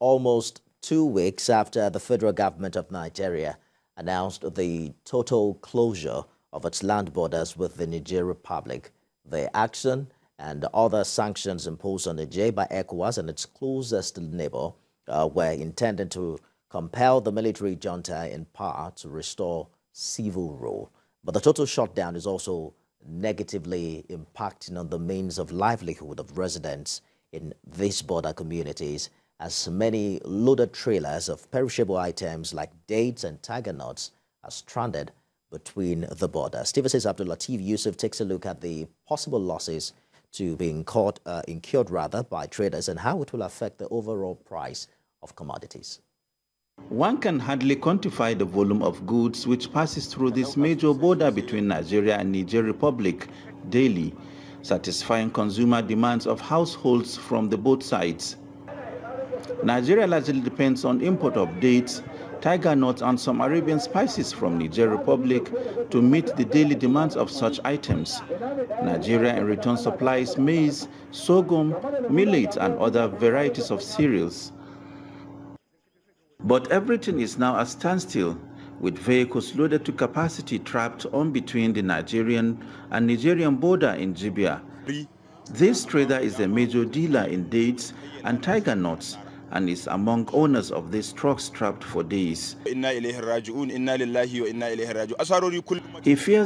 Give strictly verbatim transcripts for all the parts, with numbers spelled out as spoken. almost two weeks after the federal government of Nigeria announced the total closure of its land borders with the Niger Republic. The action and other sanctions imposed on Niger by ECOWAS and its closest neighbor uh, were intended to compel the military junta in part to restore civil rule. But the total shutdown is also negatively impacting on the means of livelihood of residents in these border communities, as many loaded trailers of perishable items like dates and tiger nuts are stranded between the borders. T V C's Abdul Latif Yusuf takes a look at the possible losses to be incurred, uh, incurred rather by traders and how it will affect the overall price of commodities. One can hardly quantify the volume of goods which passes through this major border between Nigeria and Niger Republic daily, satisfying consumer demands of households from the both sides. Nigeria largely depends on import of dates, tiger nuts and some Arabian spices from Niger Republic to meet the daily demands of such items. Nigeria in return supplies maize, sorghum, millet and other varieties of cereals. But everything is now at standstill, with vehicles loaded to capacity trapped on between the Nigerian and Nigerian border in Djibouti. This trader is a major dealer in dates and tiger nuts and is among owners of these trucks trapped for days. He fears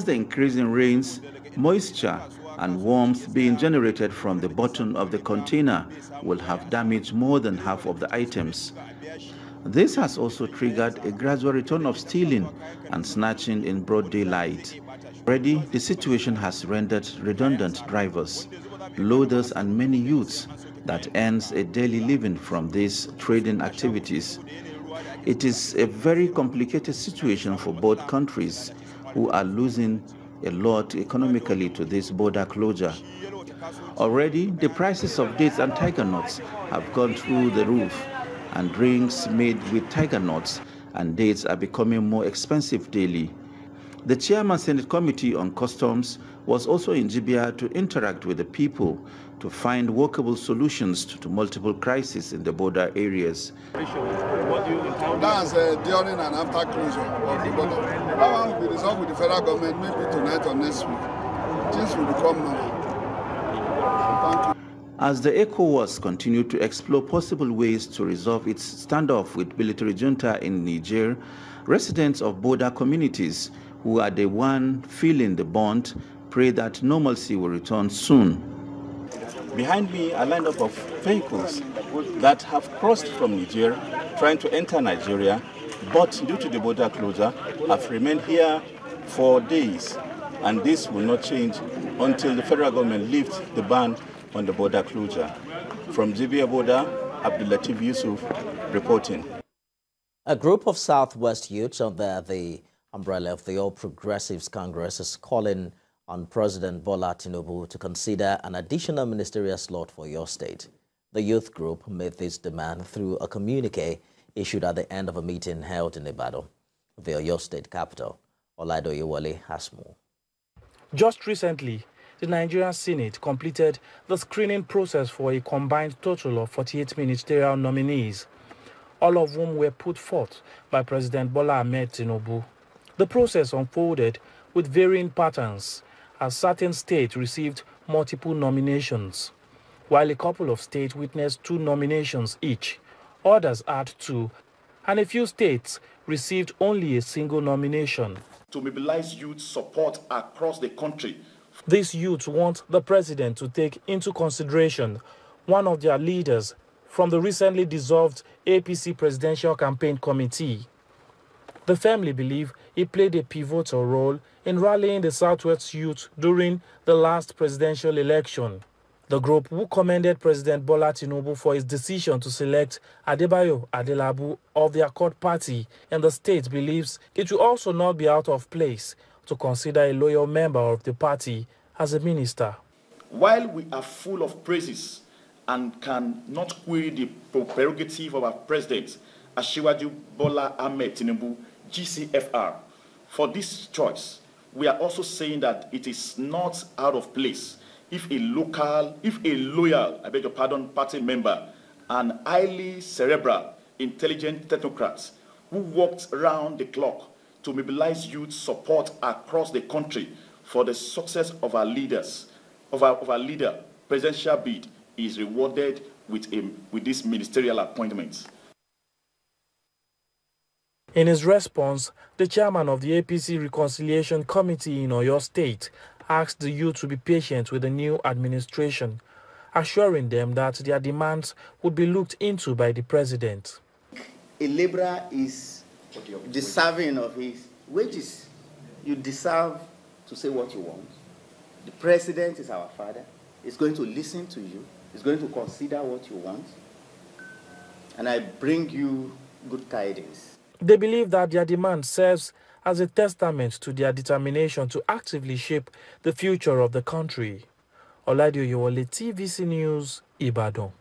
the increasing rains, moisture and warmth being generated from the bottom of the container will have damaged more than half of the items. This has also triggered a gradual return of stealing and snatching in broad daylight. Already, the situation has rendered redundant drivers, loaders and many youths that earns a daily living from these trading activities. It is a very complicated situation for both countries who are losing a lot economically to this border closure. Already, the prices of dates and tiger nuts have gone through the roof, and drinks made with tiger nuts and dates are becoming more expensive daily. The Chairman Senate Committee on Customs was also in Djibouti to interact with the people to find workable solutions to multiple crises in the border areas. That's uh, during and after closure of the border. That one will be resolved with the federal government maybe tonight or next week. Things will become normal. Thank you. As the ECOWAS continued to explore possible ways to resolve its standoff with military junta in Niger, residents of border communities, who are the ones feeling the bond, pray that normalcy will return soon. Behind me, a lineup of vehicles that have crossed from Niger, trying to enter Nigeria, but due to the border closure, have remained here for days. And this will not change until the federal government lifts the ban on the border closure. From Djibouti border, Abdul Latif Yusuf reporting. A group of Southwest youths under the umbrella of the All Progressives Congress is calling on President Bola Tinubu to consider an additional ministerial slot for your state. The youth group made this demand through a communique issued at the end of a meeting held in Ibadan, the Oyo State capital. Oladoyewale Asmu. Just recently, the Nigerian Senate completed the screening process for a combined total of forty-eight ministerial nominees, all of whom were put forth by President Bola Ahmed Tinubu. The process unfolded with varying patterns, as certain states received multiple nominations, while a couple of states witnessed two nominations each, others had two, and a few states received only a single nomination. To mobilize youth support across the country, these youths want the president to take into consideration one of their leaders from the recently dissolved A P C Presidential Campaign Committee. The family believe he played a pivotal role in rallying the Southwest youth during the last presidential election. The group, who commended President Bola Tinubu for his decision to select Adebayo Adelabu of the Accord Party in the state, believes it will also not be out of place to consider a loyal member of the party as a minister. While we are full of praises and cannot query the prerogative of our president, Ashiwaju Bola Ahmed Tinubu, G C F R, for this choice, we are also saying that it is not out of place if a local, if a loyal, I beg your pardon, party member and highly cerebral, intelligent technocrats who worked round the clock to mobilize youth support across the country for the success of our leaders, of our, of our leader, presidential bid is rewarded with, a, with this ministerial appointment. In his response, the chairman of the A P C Reconciliation Committee in Oyo State asked the youth to be patient with the new administration, assuring them that their demands would be looked into by the president. A labourer is deserving of his wages. You deserve to say what you want. The president is our father. He's going to listen to you. He's going to consider what you want. And I bring you good tidings. They believe that their demand serves as a testament to their determination to actively shape the future of the country. Oladoyewale, T V C News, Ibadan.